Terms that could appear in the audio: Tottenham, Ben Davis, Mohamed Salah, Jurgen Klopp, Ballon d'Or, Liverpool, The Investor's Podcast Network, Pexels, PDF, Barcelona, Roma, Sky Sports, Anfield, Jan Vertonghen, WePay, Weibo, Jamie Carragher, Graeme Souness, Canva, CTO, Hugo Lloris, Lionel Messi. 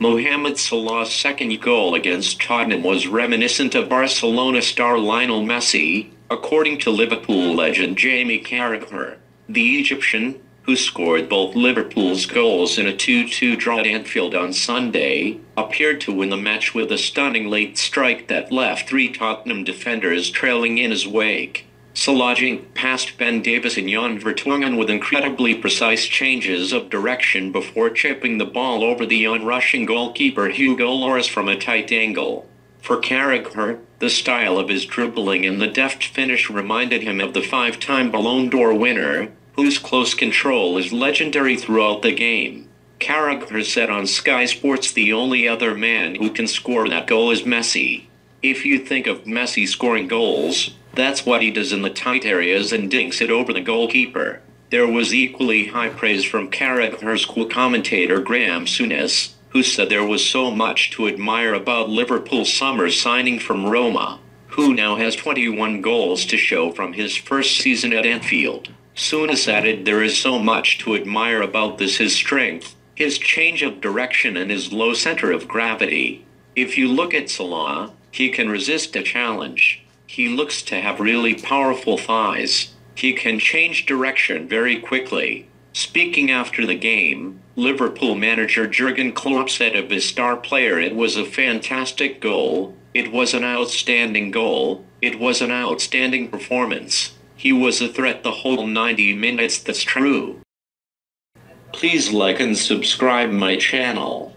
Mohamed Salah's second goal against Tottenham was reminiscent of Barcelona star Lionel Messi, according to Liverpool legend Jamie Carragher. The Egyptian, who scored both Liverpool's goals in a 2-2 draw at Anfield on Sunday, appeared to win the match with a stunning late strike that left three Tottenham defenders trailing in his wake. Salah jinked past Ben Davis and Jan Vertonghen with incredibly precise changes of direction before chipping the ball over the onrushing goalkeeper Hugo Lloris from a tight angle. For Carragher, the style of his dribbling and the deft finish reminded him of the five-time Ballon d'Or winner, whose close control is legendary throughout the game. Carragher said on Sky Sports, "The only other man who can score that goal is Messi. If you think of Messi scoring goals, that's what he does in the tight areas and dinks it over the goalkeeper." There was equally high praise from Carragher's co-commentator Graeme Souness, who said there was so much to admire about Liverpool's summer signing from Roma, who now has 21 goals to show from his first season at Anfield. Souness added, "There is so much to admire about this, his strength, his change of direction and his low center of gravity. If you look at Salah, he can resist a challenge. He looks to have really powerful thighs. He can change direction very quickly." Speaking after the game, Liverpool manager Jurgen Klopp said of his star player, "It was a fantastic goal. It was an outstanding goal. It was an outstanding performance. He was a threat the whole 90 minutes, that's true." Please like and subscribe my channel.